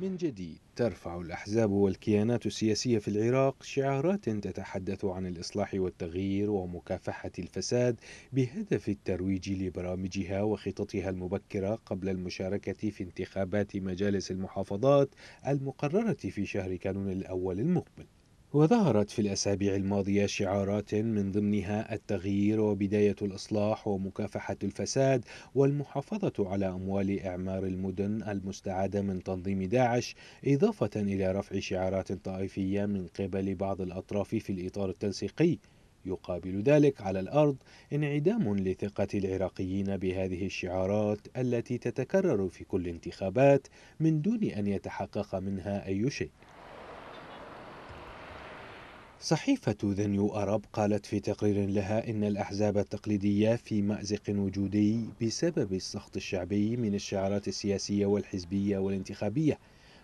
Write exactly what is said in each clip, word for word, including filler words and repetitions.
من جديد ترفع الأحزاب والكيانات السياسية في العراق شعارات تتحدث عن الإصلاح والتغيير ومكافحة الفساد بهدف الترويج لبرامجها وخططها المبكرة قبل المشاركة في انتخابات مجالس المحافظات المقررة في شهر كانون الأول المقبل. وظهرت في الأسابيع الماضية شعارات من ضمنها التغيير وبداية الإصلاح ومكافحة الفساد والمحافظة على أموال إعمار المدن المستعادة من تنظيم داعش، إضافة إلى رفع شعارات طائفية من قبل بعض الأطراف في الإطار التنسيقي. يقابل ذلك على الأرض انعدام لثقة العراقيين بهذه الشعارات التي تتكرر في كل انتخابات من دون أن يتحقق منها أي شيء. صحيفة ذا نيو أرب قالت في تقرير لها إن الأحزاب التقليدية في مأزق وجودي بسبب السخط الشعبي من الشعارات السياسية والحزبية والانتخابية،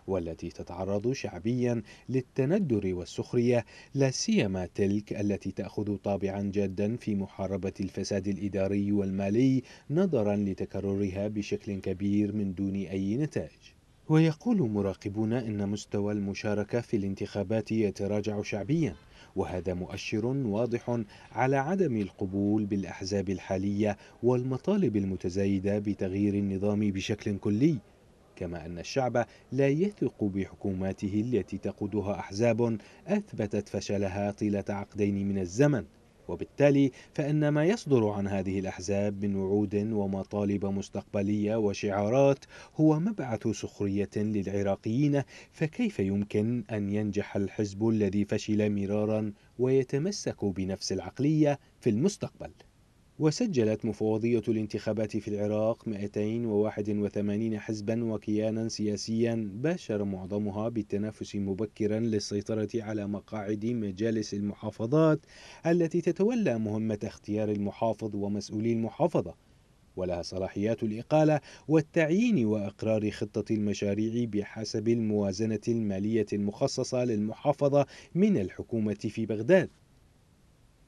والتي تتعرض شعبيا للتندر والسخرية، لا سيما تلك التي تأخذ طابعا جادا في محاربة الفساد الإداري والمالي نظرا لتكررها بشكل كبير من دون أي نتائج. ويقول مراقبون إن مستوى المشاركة في الانتخابات يتراجع شعبيا، وهذا مؤشر واضح على عدم القبول بالأحزاب الحالية والمطالب المتزايدة بتغيير النظام بشكل كلي، كما أن الشعب لا يثق بحكوماته التي تقودها أحزاب أثبتت فشلها طيلة عقدين من الزمن. وبالتالي فإن ما يصدر عن هذه الأحزاب من وعود ومطالب مستقبلية وشعارات هو مبعث سخرية للعراقيين، فكيف يمكن أن ينجح الحزب الذي فشل مرارا ويتمسك بنفس العقلية في المستقبل؟ وسجلت مفوضية الانتخابات في العراق مئتين وواحد وثمانين حزبا وكيانا سياسيا باشر معظمها بالتنافس مبكرا للسيطرة على مقاعد مجالس المحافظات التي تتولى مهمة اختيار المحافظ ومسؤولي المحافظة، ولها صلاحيات الإقالة والتعيين وإقرار خطة المشاريع بحسب الموازنة المالية المخصصة للمحافظة من الحكومة في بغداد.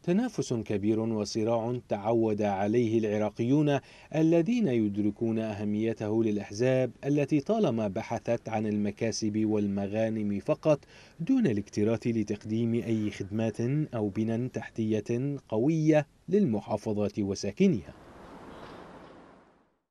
تنافس كبير وصراع تعود عليه العراقيون الذين يدركون أهميته للأحزاب التي طالما بحثت عن المكاسب والمغانم فقط دون الاكتراث لتقديم أي خدمات أو بنى تحتية قوية للمحافظات وساكنها.